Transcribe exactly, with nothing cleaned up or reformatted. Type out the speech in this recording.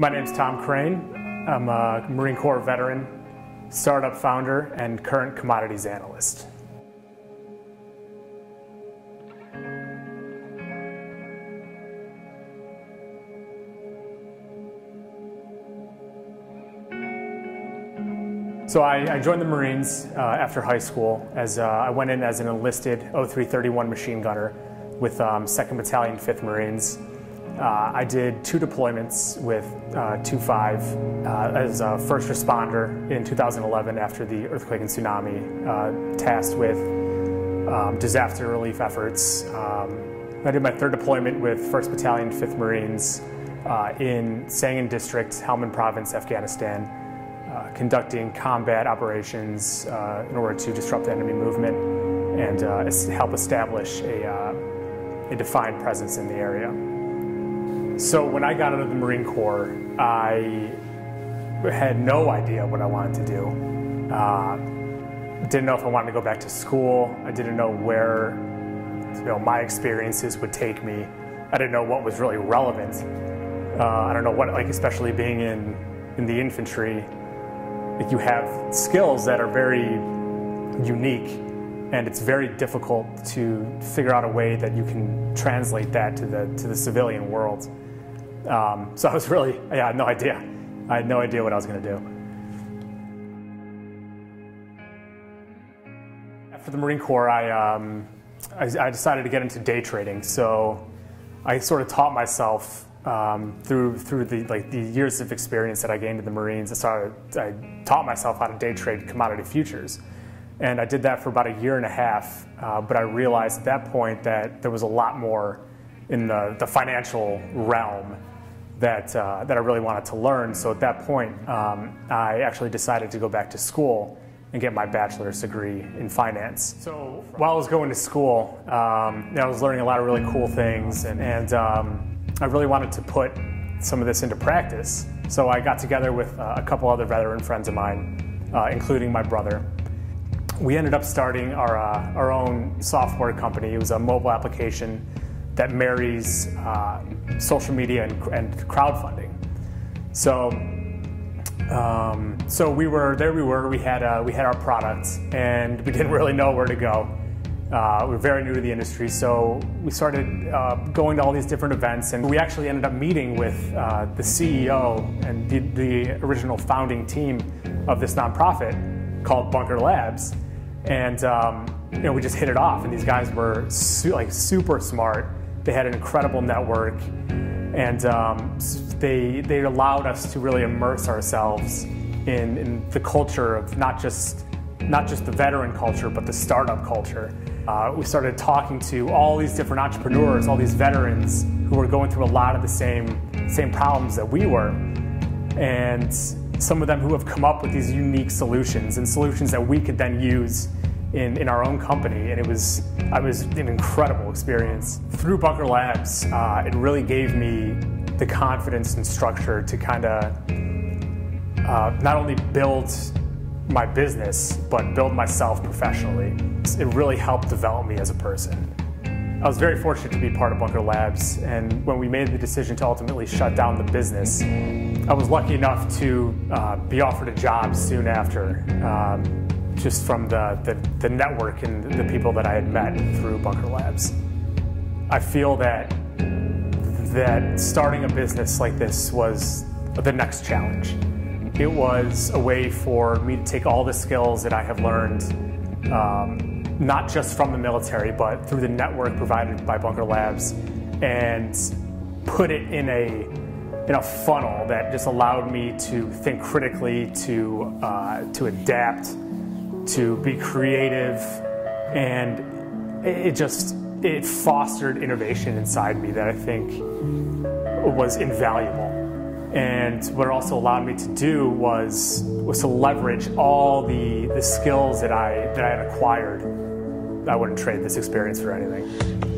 My name's Tom Crane. I'm a Marine Corps veteran, startup founder, and current commodities analyst. So I, I joined the Marines uh, after high school. As uh, I went in as an enlisted oh three thirty-one machine gunner with um, second Battalion, fifth Marines. Uh, I did two deployments with two five uh, uh, as a first responder in two thousand eleven after the earthquake and tsunami, uh, tasked with um, disaster relief efforts. Um, I did my third deployment with first Battalion, fifth Marines uh, in Sangin District, Helmand Province, Afghanistan. Uh, conducting combat operations uh, in order to disrupt the enemy movement and uh, help establish a, uh, a defined presence in the area. So when I got out of the Marine Corps, I had no idea what I wanted to do. Uh, didn't know if I wanted to go back to school. I didn't know where you know, my experiences would take me. I didn't know what was really relevant. Uh, I don't know what, like especially being in, in the infantry, you have skills that are very unique, and it's very difficult to figure out a way that you can translate that to the to the civilian world. Um, so I was really, yeah, I had no idea. I had no idea what I was going to do. After the Marine Corps, I, um, I I decided to get into day trading. So I sort of taught myself. Um, through through the like the years of experience that I gained in the Marines, I started, I taught myself how to day trade commodity futures, and I did that for about a year and a half. Uh, but I realized at that point that there was a lot more in the the financial realm that uh, that I really wanted to learn. So at that point, um, I actually decided to go back to school and get my bachelor's degree in finance. So while I was going to school, um, I was learning a lot of really cool things, and and um, I really wanted to put some of this into practice. So I got together with uh, a couple other veteran friends of mine, uh, including my brother. We ended up starting our, uh, our own software company. It was a mobile application that marries uh, social media and, and crowdfunding. So, um, so we were, there we were, we had, uh, we had our products, and we didn't really know where to go. Uh, we were very new to the industry, so we started uh, going to all these different events, and we actually ended up meeting with uh, the C E O and the, the original founding team of this nonprofit called Bunker Labs, and um, you know, we just hit it off. And these guys were su like super smart. They had an incredible network, and um, they they allowed us to really immerse ourselves in, in the culture of not just not just the veteran culture, but the startup culture. Uh, we started talking to all these different entrepreneurs, all these veterans who were going through a lot of the same, same problems that we were, and some of them who have come up with these unique solutions and solutions that we could then use in, in our own company. And it was, it was an incredible experience. Through Bunker Labs, uh, it really gave me the confidence and structure to kind of uh, not only build my business, but build myself professionally. It really helped develop me as a person. I was very fortunate to be part of Bunker Labs, and when we made the decision to ultimately shut down the business, I was lucky enough to uh, be offered a job soon after, um, just from the, the, the network and the people that I had met through Bunker Labs. I feel that, that starting a business like this was the next challenge. It was a way for me to take all the skills that I have learned, um, not just from the military, but through the network provided by Bunker Labs, and put it in a, in a funnel that just allowed me to think critically, to, uh, to adapt, to be creative, and it just, it fostered innovation inside me that I think was invaluable. And what it also allowed me to do was, was to leverage all the, the skills that I, that I had acquired. I wouldn't trade this experience for anything.